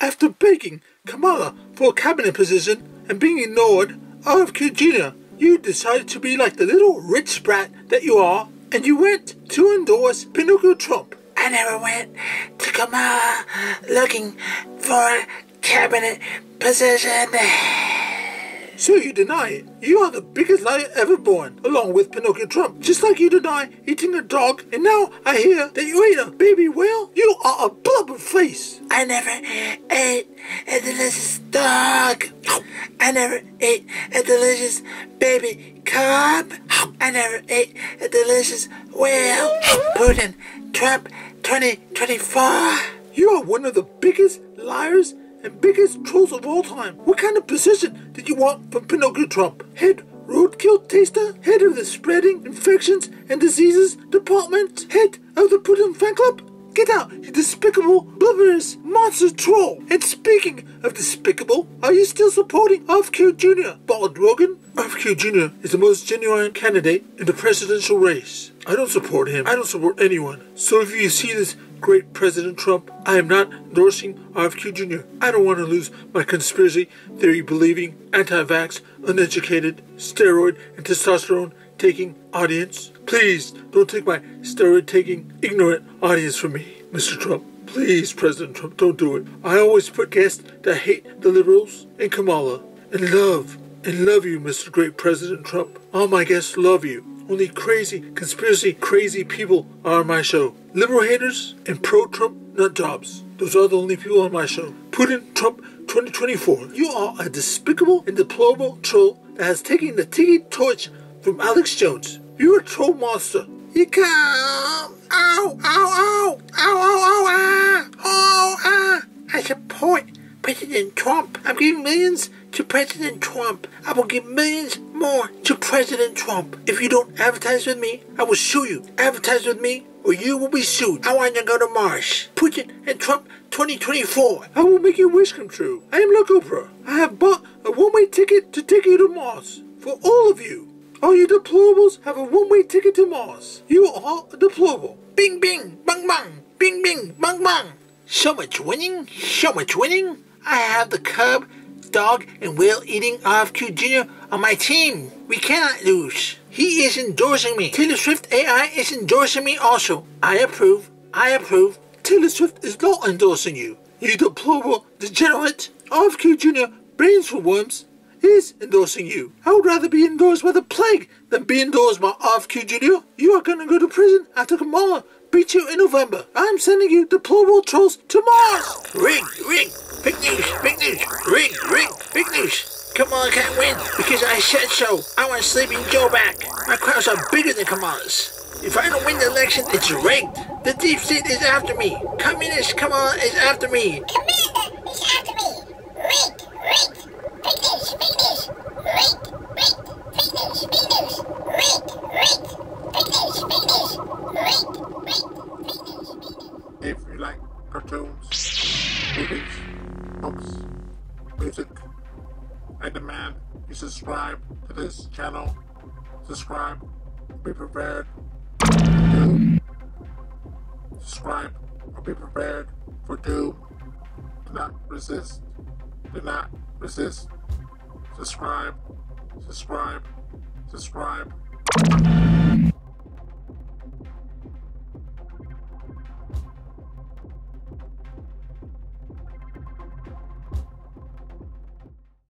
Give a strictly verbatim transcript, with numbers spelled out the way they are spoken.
After begging Kamala for a cabinet position and being ignored, R F K Junior, you decided to be like the little rich brat that you are, and you went to endorse Pinocchio Trump. I never went to Kamala looking for a cabinet position. So you deny it. You are the biggest liar ever born, along with Pinocchio Trump. Just like you deny eating a dog, and now I hear that you ate a baby whale. You are a blubber face. I never ate a delicious dog. I never ate a delicious baby cub. I never ate a delicious whale. Putin Trump twenty twenty-four. You are one of the biggest liars and biggest trolls of all time. What kind of position did you want from Pinocchio Trump? Head roadkill taster? Head of the spreading infections and diseases department? Head of the Putin fan club? Get out, you despicable, blubberous, monster troll! And speaking of despicable, are you still supporting R F K Junior, bald Rogan? R F K Junior is the most genuine candidate in the presidential race. I don't support him. I don't support anyone. So if you see this great President Trump, I am not endorsing R F K Junior I don't want to lose my conspiracy theory-believing, anti-vax, uneducated, steroid and testosterone taking audience. Please don't take my steroid taking ignorant audience from me, Mister Trump. Please, President Trump, don't do it. I always put guests that hate the liberals and Kamala and love and love you, Mister Great President Trump. All my guests love you. Only crazy, conspiracy, crazy people are on my show. Liberal haters and pro-Trump nutjobs. Those are the only people on my show. Putin Trump twenty twenty-four. You are a despicable and deplorable troll that has taken the tiki torch from Alex Jones. You're a troll monster. You come. Ow, ow, ow, ow, ow, ow, ah, oh, ah. I support President Trump. I'm giving millions to President Trump. I will give millions more to President Trump. If you don't advertise with me, I will sue you. Advertise with me or you will be sued. I want you to go to Mars. Putin and Trump twenty twenty-four. I will make your wish come true. I am like Oprah. I have bought a one-way ticket to take you to Mars. For all of you. All you deplorables have a one-way ticket to Mars. You are all deplorable. Bing, bing, bang, bang. Bing, bing, bang, bang. So much winning. So much winning. I have the cub, dog and whale eating R F Q Junior on my team. We cannot lose. He is endorsing me. Taylor Swift A I is endorsing me also. I approve. I approve. Taylor Swift is not endorsing you. You deplorable degenerate. R F Q Junior, brains for worms, is endorsing you. I would rather be endorsed by the plague than be endorsed by R F Q Junior You are going to go to prison after Kamala beat you in November. I am sending you deplorable trolls to Mars. Rig, rig, big news, big news, rig, rig, big news. Kamala can't win because I said so. I want Sleeping Joe back. My crowds are bigger than Kamala's. If I don't win the election, it's rigged. The deep state is after me. Communist Kamala is after me. Kamala is after me. Rigged, rigged. Fake news, fake news, rigged, rigged, fake news, fake news, rigged, rigged, fake news, fake news, rigged, rigged, fake news, fake news. If you like cartoons, movies, books, music, I demand you subscribe to this channel. Subscribe, be prepared. Doom. Subscribe or be prepared for doom. Do not resist. Do not resist. Subscribe, subscribe, subscribe.